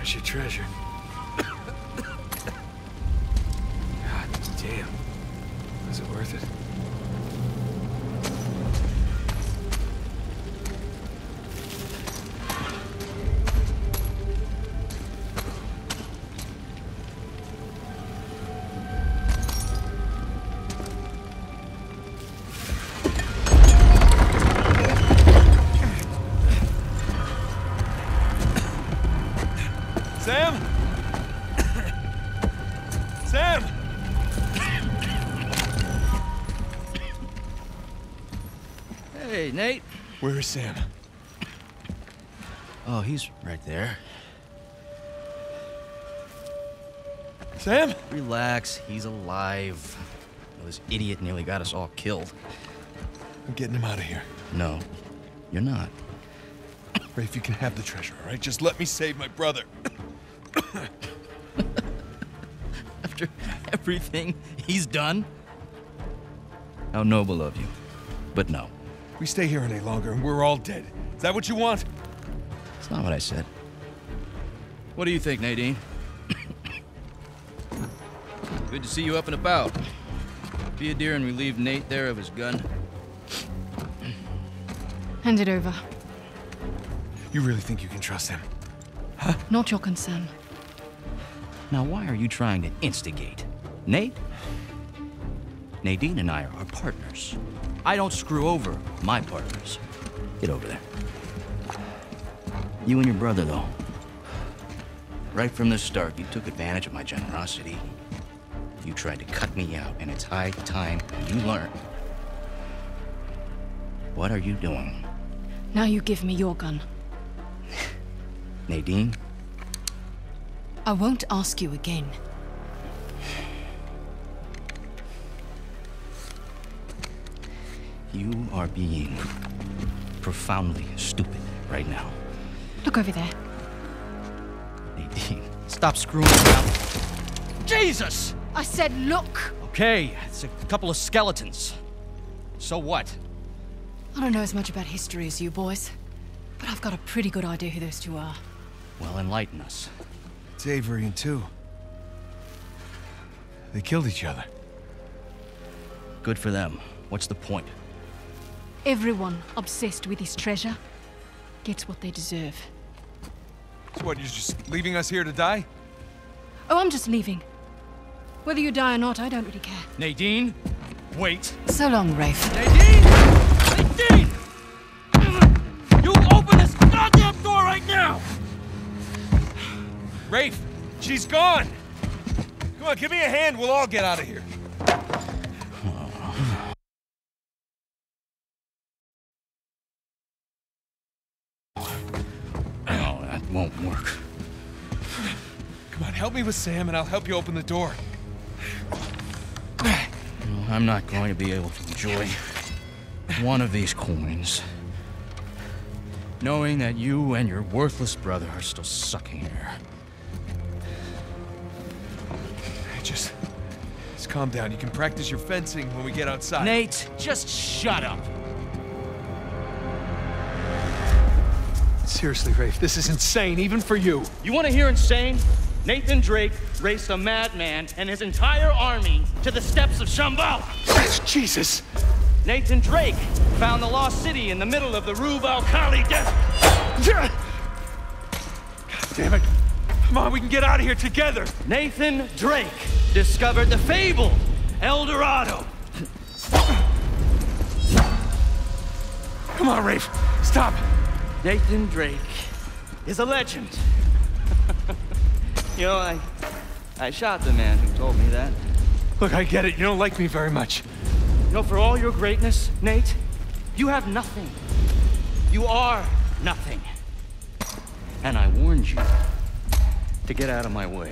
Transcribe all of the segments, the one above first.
There's your treasure. God damn. Was it worth it? Nate? Where is Sam? Oh, he's right there. Sam? Relax, he's alive. This idiot nearly got us all killed. I'm getting him out of here. No, you're not. Rafe, you can have the treasure, all right? Just let me save my brother. After everything he's done? How noble of you, but no. We stay here any longer and we're all dead. Is that what you want? That's not what I said. What do you think, Nadine? Good to see you up and about. Be a dear and relieve Nate there of his gun. Hand it over. You really think you can trust him? Huh? Not your concern. Now why are you trying to instigate? Nate? Nadine and I are partners. I don't screw over my partners. Get over there. You and your brother, though. Right from the start, you took advantage of my generosity. You tried to cut me out, and it's high time you learn. What are you doing? Now you give me your gun. Nadine? I won't ask you again. You are being profoundly stupid right now. Look over there. Nadine, stop screwing around. Jesus! I said look! Okay, it's a couple of skeletons. So what? I don't know as much about history as you boys, but I've got a pretty good idea who those two are. Well, enlighten us. It's Avery and two. They killed each other. Good for them. What's the point? Everyone obsessed with his treasure gets what they deserve. So what, you're just leaving us here to die? Oh, I'm just leaving. Whether you die or not, I don't really care. Nadine, wait. So long, Rafe. Nadine! Nadine! You open this goddamn door right now! Rafe, she's gone! Come on, give me a hand, we'll all get out of here. Won't work. Come on, help me with Sam and I'll help you open the door. Well, I'm not going to be able to enjoy one of these coins, knowing that you and your worthless brother are still sucking air. Just calm down. You can practice your fencing when we get outside. Nate, just shut up. Seriously, Rafe, this is insane, even for you. You want to hear insane? Nathan Drake raced a madman and his entire army to the steps of Shambhala. Jesus! Nathan Drake found the lost city in the middle of the Rub' al Khali desert. God damn it. Come on, we can get out of here together. Nathan Drake discovered the fabled El Dorado. Come on, Rafe, stop. Nathan Drake is a legend. You know, I shot the man who told me that. Look, I get it. You don't like me very much. You know, for all your greatness, Nate, you have nothing. You are nothing. And I warned you to get out of my way.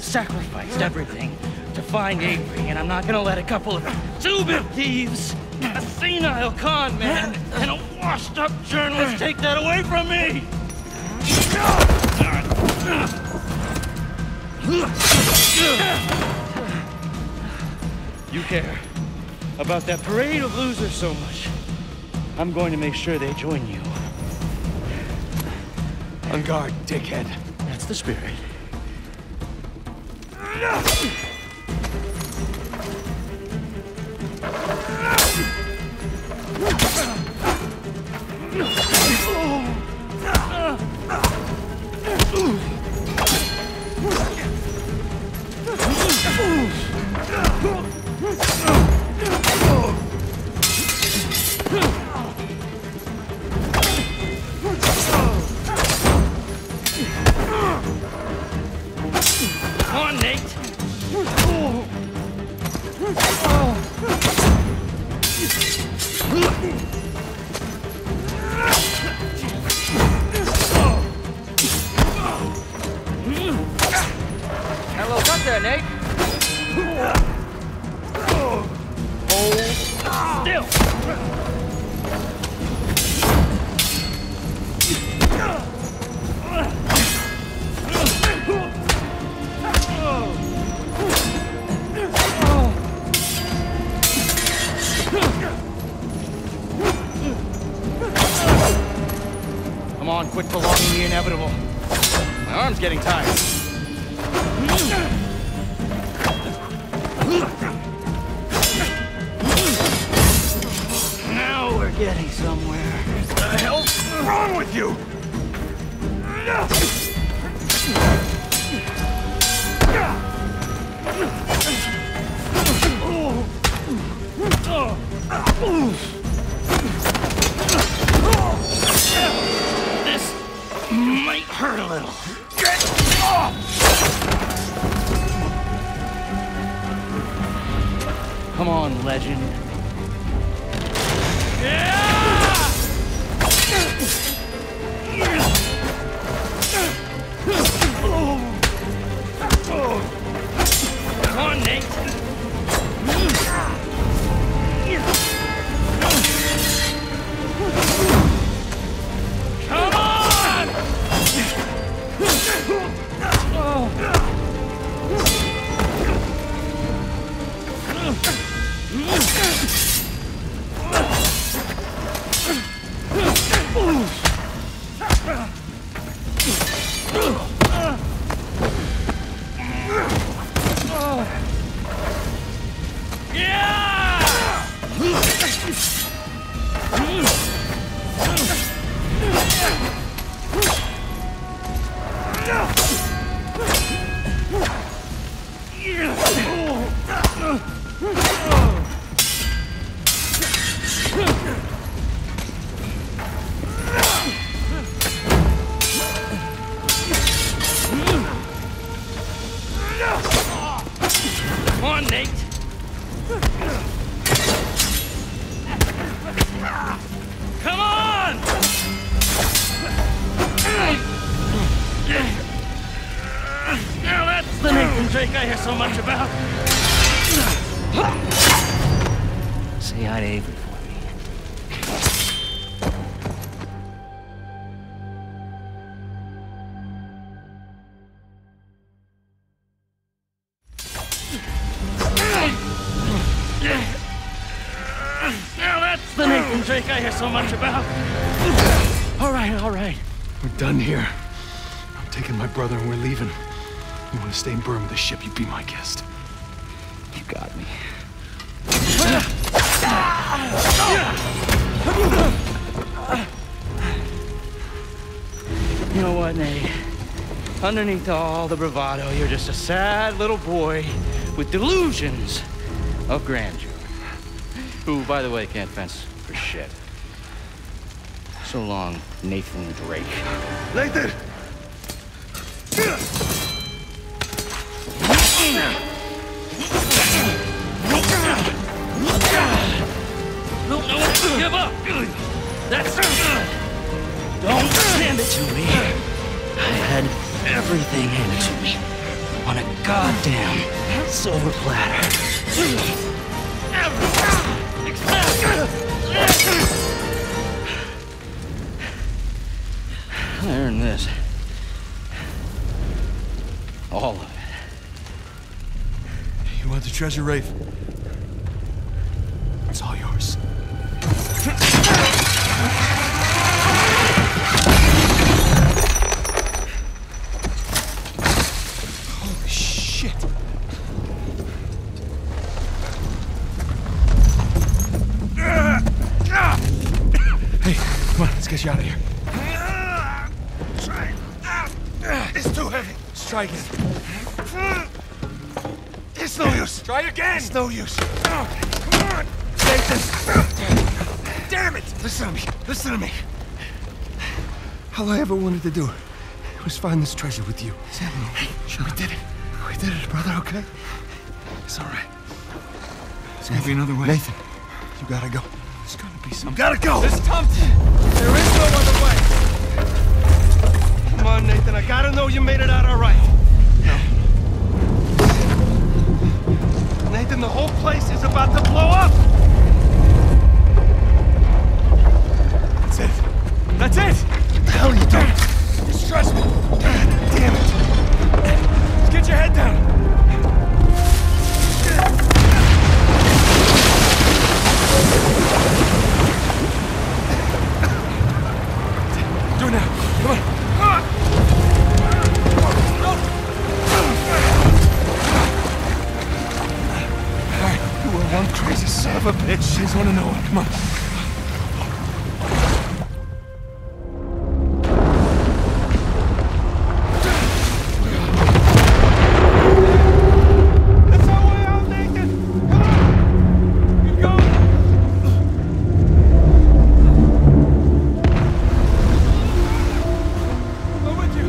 Sacrificed everything to find Avery, and I'm not gonna let a couple of stupid thieves, a senile con man, and a washed-up journalist take that away from me! You care about that parade of losers so much. I'm going to make sure they join you. On guard, dickhead. That's the spirit. So much about. All right. We're done here. I'm taking my brother and we're leaving. You want to stay in Burma with the ship, you be my guest. You got me. You know what, Nate? Underneath all the bravado, you're just a sad little boy with delusions of grandeur. Who, by the way, can't fence for shit. So long, Nathan Drake. Nathan! Don't give up! That's it! Don't hand it to me. I had everything handed to me on a goddamn silver platter. Except... I earned this. All of it. You want the treasure, Rafe? It's all yours. Holy shit. Hey, come on, let's get you out of here. It's too heavy. Let's try again. It's no use. Try again. It's no use. Come on. Take this. Damn it. Listen to me. Listen to me. All I ever wanted to do was find this treasure with you. Sam, sure. We did it. We did it, brother, okay? It's all right. There's gotta be another way. Nathan, you gotta go. There's gotta be some. You gotta go. There's something. There is no other way. Come on, Nathan. I gotta know you made it out all right. Nathan, the whole place is about to blow up! That's it. That's it! What the hell are you doing? You're stressful. Damn it. Just get your head down. Do it now. Come on. One crazy son of a bitch. I just want to know it. Come on. That's our way out, Nathan. Come on. Keep going. I'm with you.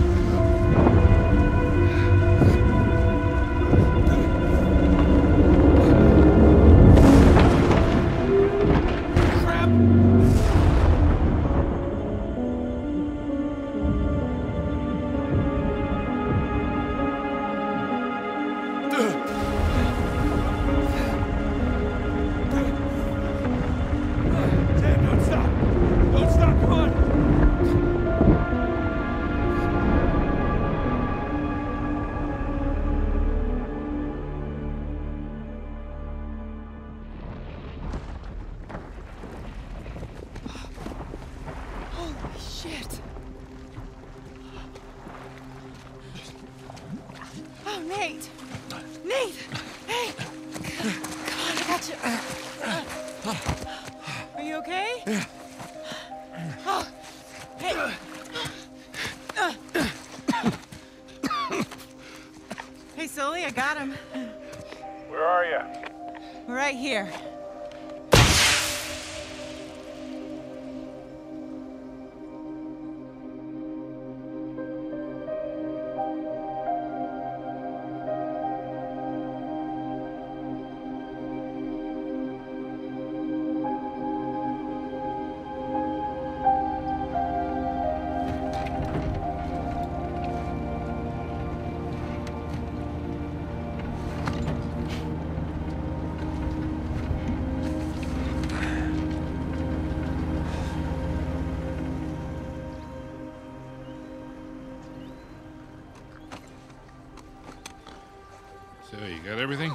Got everything?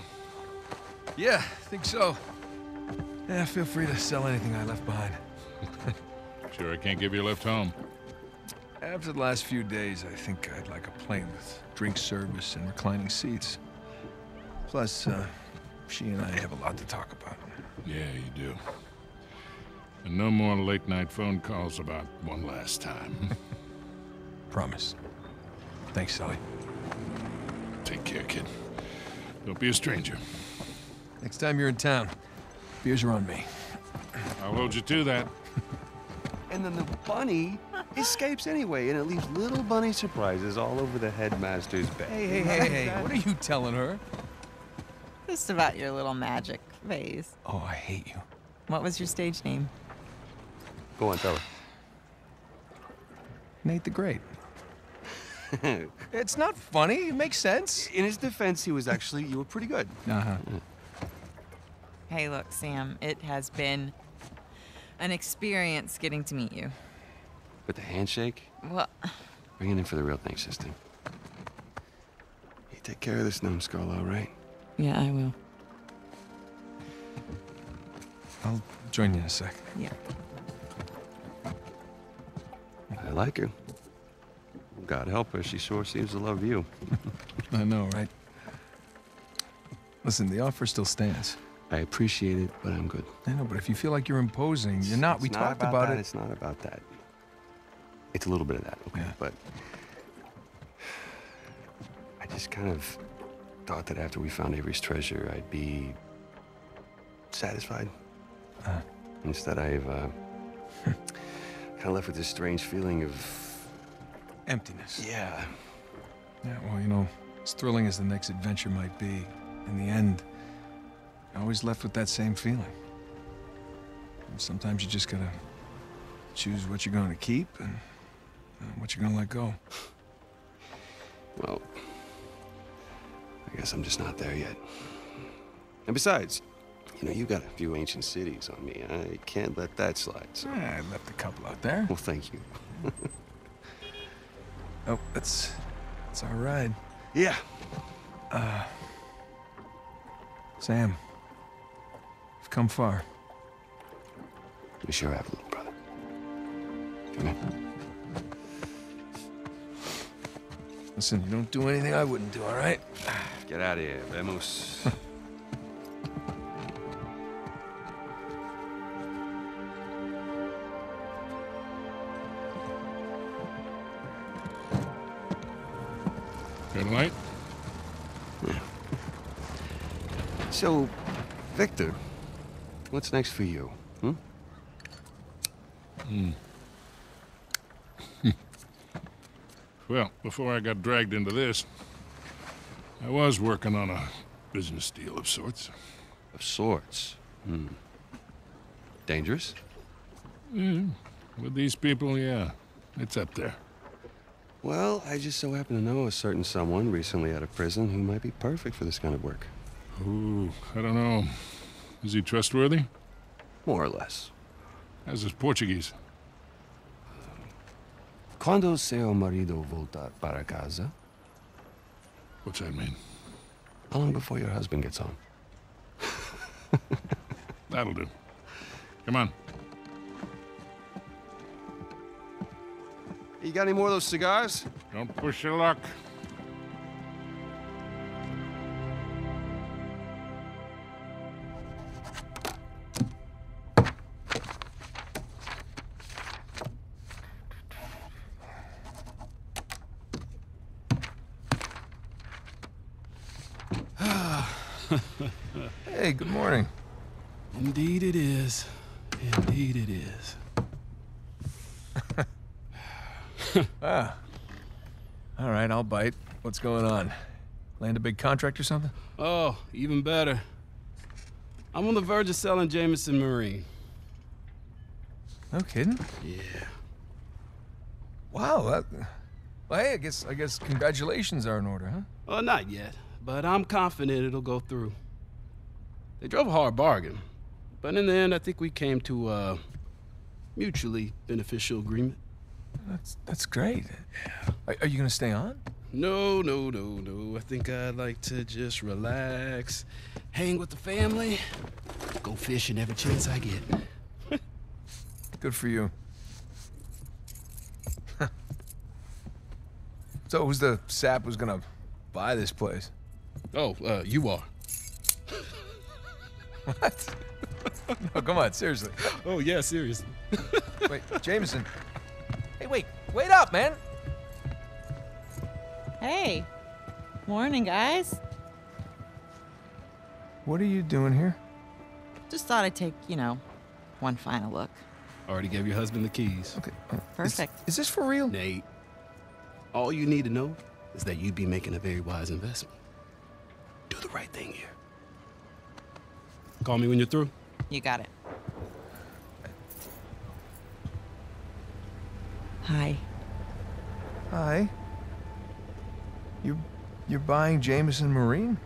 Yeah, I think so. Yeah, feel free to sell anything I left behind. Sure, I can't give you a lift home. After the last few days, I think I'd like a plane with drink service and reclining seats. Plus, she and I have a lot to talk about. Yeah, you do. And no more late-night phone calls about one last time. Promise. Thanks, Sully. Take care, kid. Don't be a stranger. Next time you're in town, beers are on me. I'll hold you to that. And then the bunny escapes anyway, and it leaves little bunny surprises all over the headmaster's bed. Hey, what are you telling her? Just about your little magic phase. Oh, I hate you. What was your stage name? Go on, tell her. Nate the Great. It's not funny. It makes sense. In his defense, he was actually, you were pretty good. Uh-huh. Hey, look, Sam, it has been an experience getting to meet you. But the handshake? Well... Bring it in for the real thing, sister. You take care of this numbskull, all right? Yeah, I will. I'll join you in a sec. Yeah. I like her. God help her, she sure seems to love you. I know, right? Listen, the offer still stands. I appreciate it, but I'm good. I know, but if you feel like you're imposing, you're not. We talked about it. It's not about that. It's a little bit of that, okay? Yeah. But I just kind of thought that after we found Avery's treasure, I'd be satisfied. Instead, I've kind of left with this strange feeling of emptiness. Yeah. Yeah, well, you know, as thrilling as the next adventure might be, in the end, I always left with that same feeling. And sometimes you just gotta choose what you're gonna keep and what you're gonna let go. Well, I guess I'm just not there yet. And besides, you know, you got a few ancient cities on me. I can't let that slide, so. I left a couple out there. Well, thank you. Oh, that's our ride. Yeah. Sam, we've come far. We sure have, little brother. Come on. Listen, you don't do anything I wouldn't do, all right? Get out of here, vamos. Good light. Yeah. So, Victor, what's next for you? Hmm? Well, before I got dragged into this, I was working on a business deal of sorts. Of sorts? Hmm. Dangerous? Yeah. With these people, yeah. It's up there. Well, I just so happen to know a certain someone recently out of prison who might be perfect for this kind of work. Ooh, I don't know. Is he trustworthy? More or less. How's his Portuguese? Quando seu marido voltar para casa? What's that mean? How long before your husband gets home? That'll do. Come on. You got any more of those cigars? Don't push your luck. Hey, good morning. Indeed it is. Indeed it is. Ah. All right, I'll bite. What's going on? Land a big contract or something? Oh, even better. I'm on the verge of selling Jameson Marine. No kidding? Yeah. Wow. Well, hey, I guess congratulations are in order, huh? Well, not yet, but I'm confident it'll go through. They drove a hard bargain, but in the end, I think we came to a mutually beneficial agreement. That's great. Yeah. Are you gonna stay on? No. I think I'd like to just relax, hang with the family, go fishing every chance I get. Good for you. So who's the sap who's gonna buy this place? Oh, you are. What? No, come on, seriously. Oh yeah, seriously. Wait, Jameson. Hey, wait up, man! Hey. Morning, guys. What are you doing here? Just thought I'd take, you know, one final look. Already gave your husband the keys. Okay. Perfect. Is this for real? Nate, all you need to know is that you'd be making a very wise investment. Do the right thing here. Call me when you're through. You got it. Hi. Hi. You're buying Jameson Marine?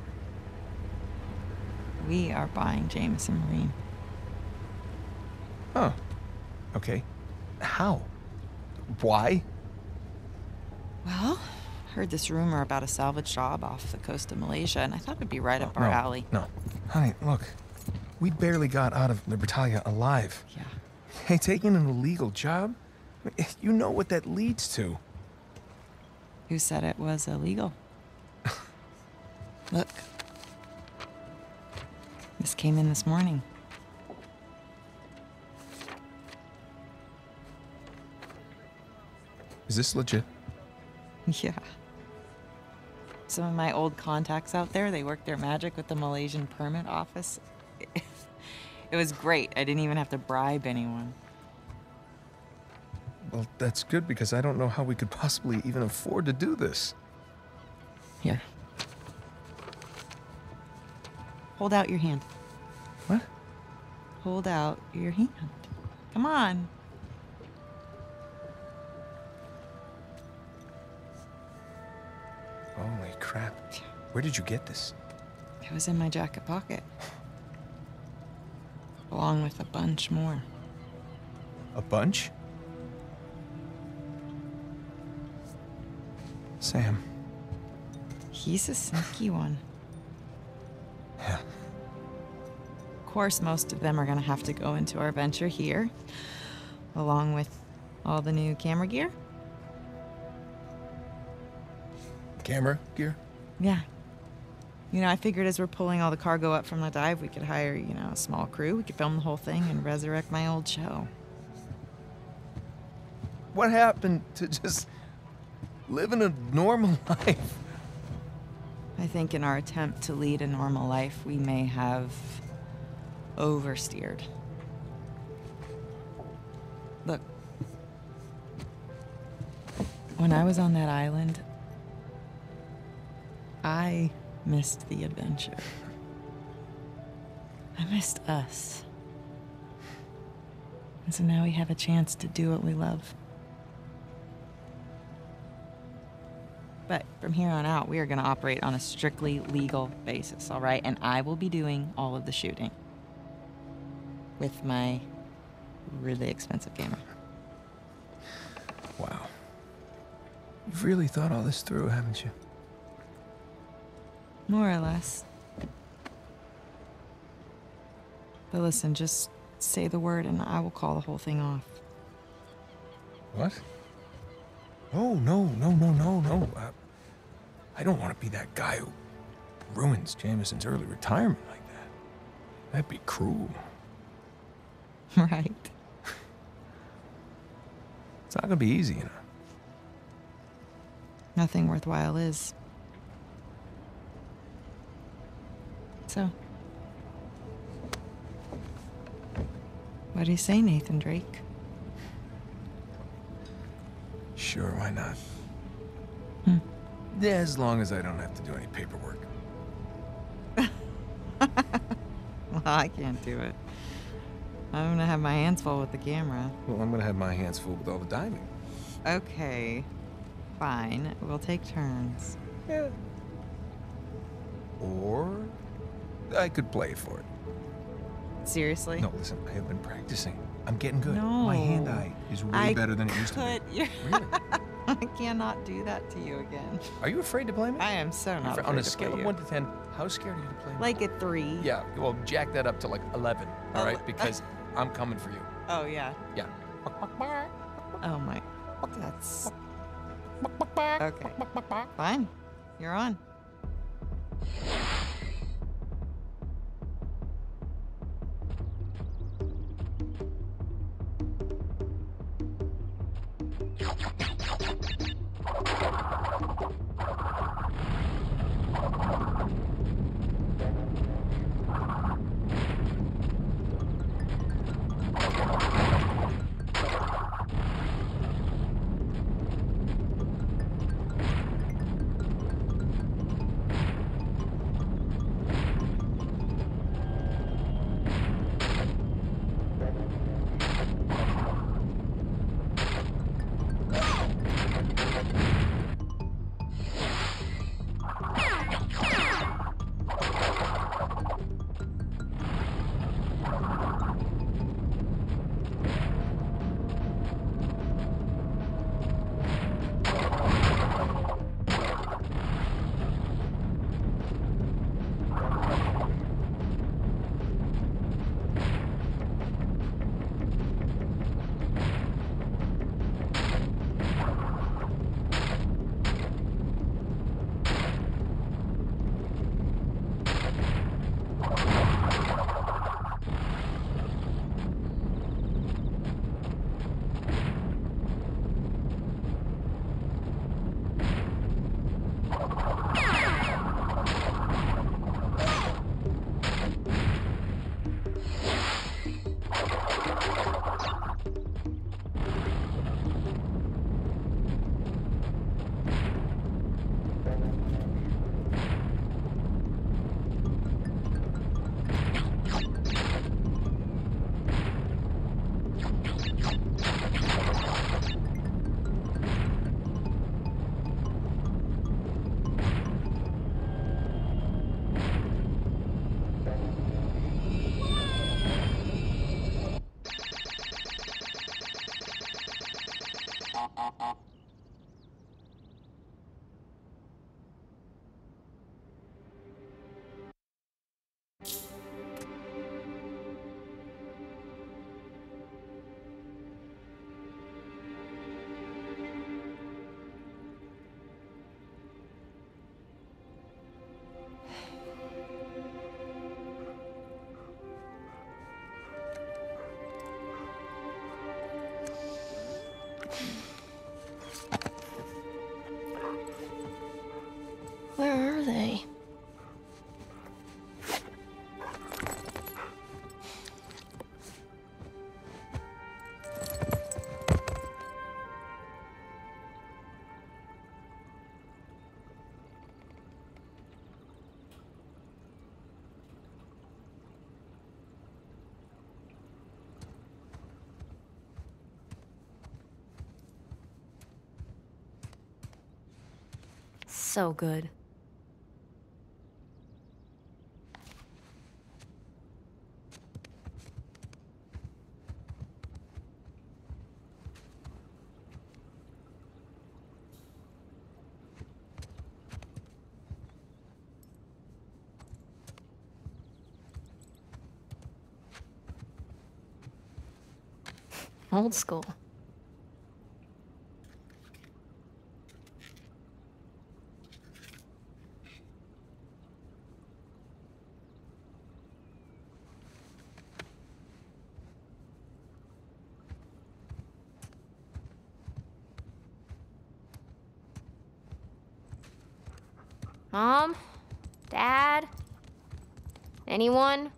We are buying Jameson Marine. Huh. Okay. How? Why? Well, heard this rumor about a salvage job off the coast of Malaysia, and I thought it'd be right up our alley. No, honey, look. We barely got out of Libertalia alive. Yeah. Hey, taking an illegal job? You know what that leads to. Who said it was illegal? Look. This came in this morning. Is this legit? Yeah. Some of my old contacts out there, they worked their magic with the Malaysian Permit Office. It was great. I didn't even have to bribe anyone. Well, that's good, because I don't know how we could possibly even afford to do this. Here. Hold out your hand. What? Hold out your hand. Come on. Holy crap. Where did you get this? It was in my jacket pocket. Along with a bunch more. A bunch? Sam. He's a sneaky one. Yeah. Of course, most of them are gonna have to go into our venture here, along with all the new camera gear. Camera gear? Yeah. You know, I figured as we're pulling all the cargo up from the dive, we could hire, you know, a small crew. We could film the whole thing and resurrect my old show. What happened to just living a normal life? I think in our attempt to lead a normal life, we may have oversteered. Look, when I was on that island, I missed the adventure. I missed us. And so now we have a chance to do what we love. But from here on out, we are going to operate on a strictly legal basis, all right? And I will be doing all of the shooting with my really expensive camera. Wow. You've really thought all this through, haven't you? More or less. But listen, just say the word and I will call the whole thing off. What? Oh, no. I don't want to be that guy who ruins Jameson's early retirement like that. That'd be cruel. Right. It's not going to be easy, you know. Nothing worthwhile is. So, what do you say, Nathan Drake? Sure, why not? Hmm. Yeah, as long as I don't have to do any paperwork. Well, I can't do it. I'm gonna have my hands full with the camera. Well, I'm gonna have my hands full with all the diving. Okay, fine. We'll take turns. Yeah. Or I could play for it. Seriously? No, listen, I have been practicing. I'm getting good. No. My hand-eye is way better than it used to be. Really? I cannot do that to you again. Are you afraid to play me? I am so not afraid. On a scale of 1 to 10, how scared are you to play me? Like a 3. Yeah, well, jack that up to like 11, all right? Because I'm coming for you. Oh, yeah. Yeah. Oh, my. That's... Okay. Fine. You're on. So good. Old school. Mom? Dad? Anyone?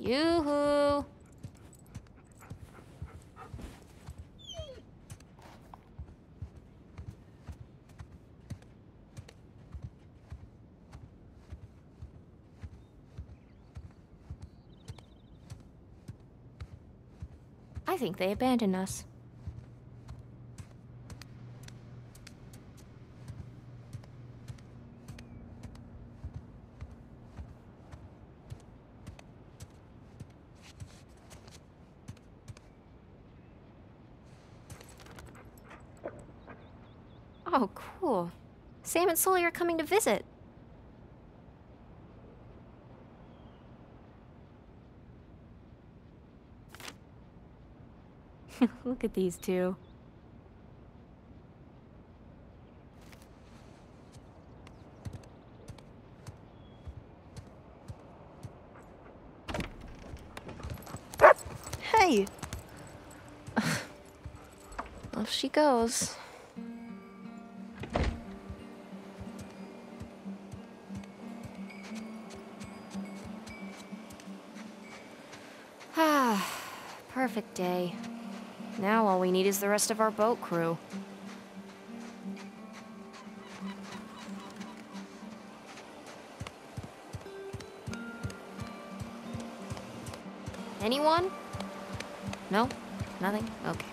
Yoo-hoo! I think they abandoned us. Oh, cool. Sam and Sully are coming to visit. Look at these two. Hey! Off she goes. Perfect day. Now all we need is the rest of our boat crew. Anyone? No? Nothing? Okay.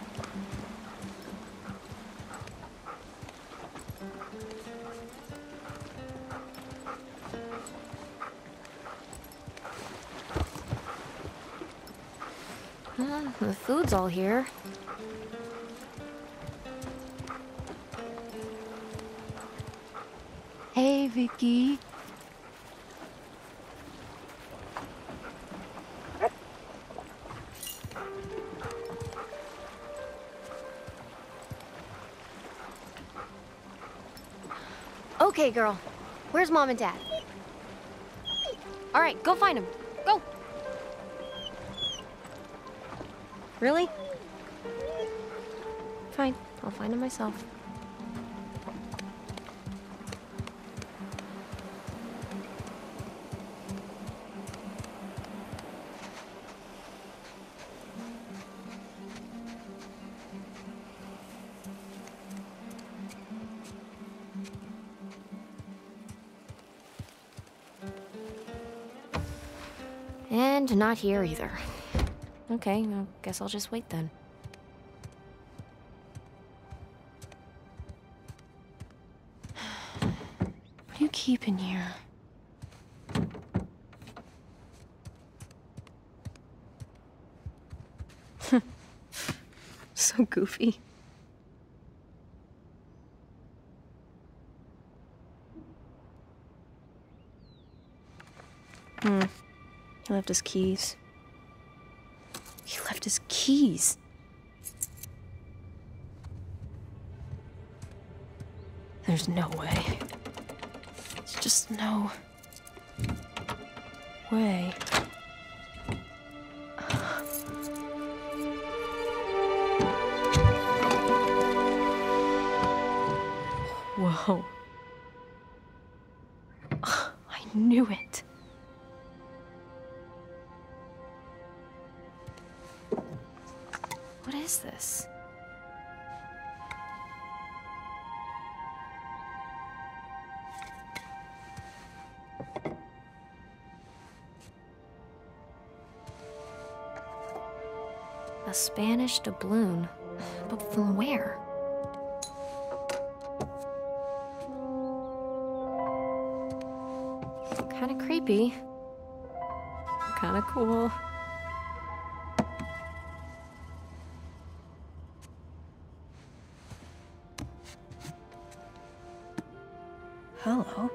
The food's all here. Hey, Vicky. Okay, girl. Where's Mom and Dad? All right, go find them. Go! Really? Fine, I'll find him myself. And not here either. Okay, I guess I'll just wait then. What do you keep in here? So goofy. He left his keys. His keys. There's no way. There's just no way. Whoa. I knew it. What is this? Spanish doubloon. But from where? Kinda creepy. Kinda cool. Hello.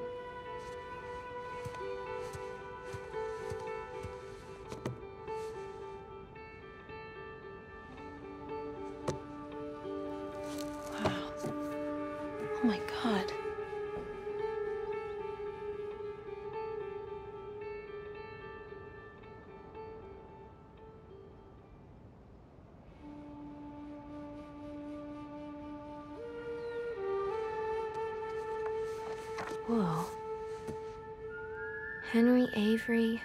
Whoa. Henry Avery.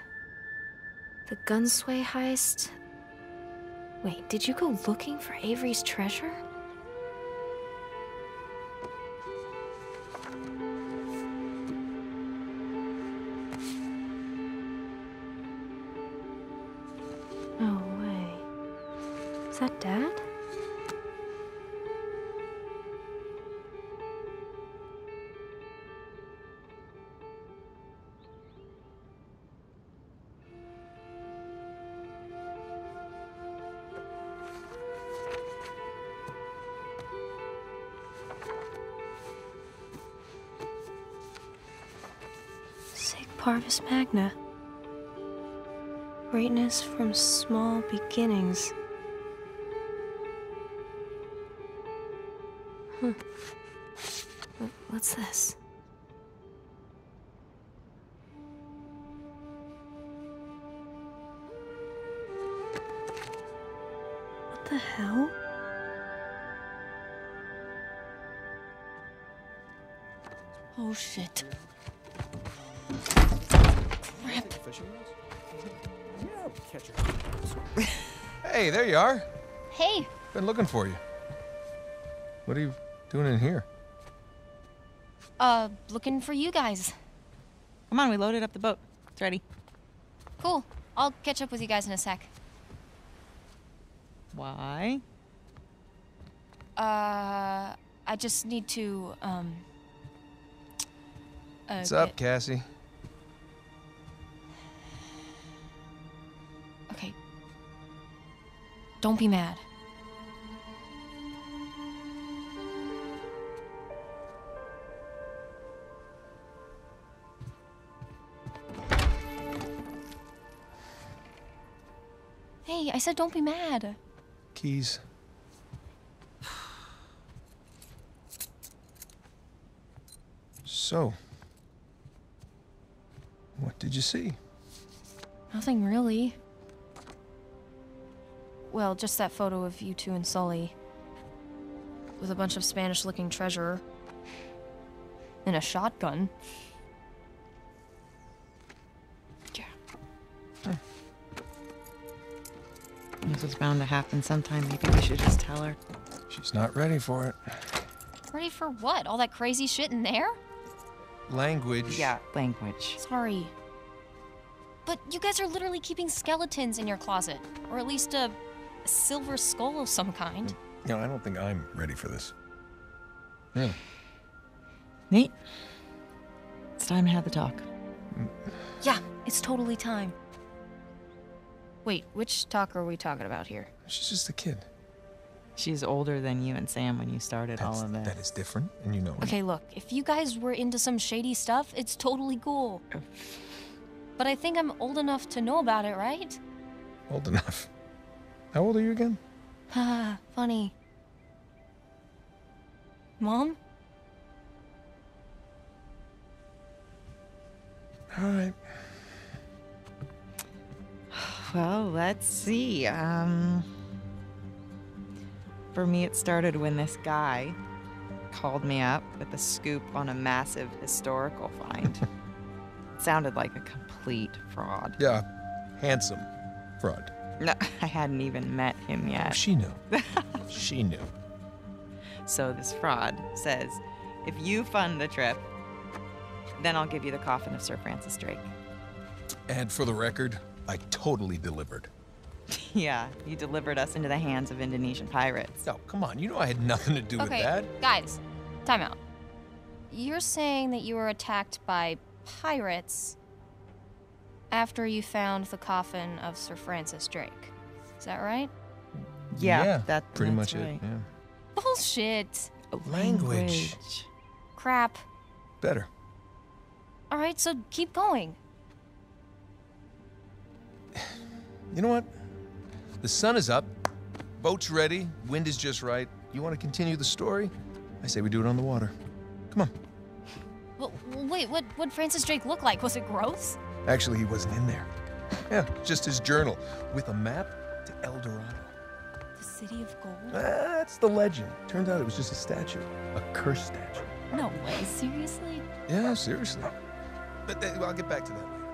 The Gunsway heist. Wait, did you go looking for Avery's treasure? No way. Is that Dad? Parvis Magna. Greatness from small beginnings. Huh. What's this? What the hell? Oh shit. Hey, there you are. Hey. Been looking for you. What are you doing in here? Looking for you guys. Come on, we loaded up the boat. It's ready. Cool. I'll catch up with you guys in a sec. Why? I just need to, What's up, Cassie? Don't be mad. Hey, I said don't be mad. Keys. So, what did you see? Nothing really. Well, just that photo of you two and Sully. With a bunch of Spanish-looking treasure. And a shotgun. Yeah. Huh. This was bound to happen sometime. Maybe we should just tell her. She's not ready for it. Ready for what? All that crazy shit in there? Language. Yeah, language. Sorry. But you guys are literally keeping skeletons in your closet. Or at least a... silver skull of some kind. You know, I don't think I'm ready for this. Really? Nate, it's time to have the talk. Yeah, it's totally time. Wait, which talk are we talking about here? She's just a kid. She's older than you and Sam when you started all of that. That is different, and you know it. Okay, look, if you guys were into some shady stuff, it's totally cool. But I think I'm old enough to know about it, right? Old enough? How old are you again? Haha, funny. Mom? All right. Well, let's see. For me, it started when this guy called me up with a scoop on a massive historical find. It sounded like a complete fraud. Yeah, handsome fraud. No, I hadn't even met him yet. Oh, she knew. She knew. So this fraud says, if you fund the trip, then I'll give you the coffin of Sir Francis Drake. And for the record, I totally delivered. Yeah, you delivered us into the hands of Indonesian pirates. Oh, come on, you know I had nothing to do with that. Okay, guys, time out. You're saying that you were attacked by pirates after you found the coffin of Sir Francis Drake. Is that right? Yeah, that's pretty much it, yeah. Bullshit. Language. Crap. Better. All right, so keep going. You know what? The sun is up, boat's ready, wind is just right. You want to continue the story? I say we do it on the water. Come on. Well, wait, what would Francis Drake look like? Was it gross? Actually, he wasn't in there. Yeah, just his journal with a map to El Dorado. The city of gold? That's the legend. Turns out it was just a statue, a cursed statue. No way, seriously? Yeah, seriously. But I'll get back to that later.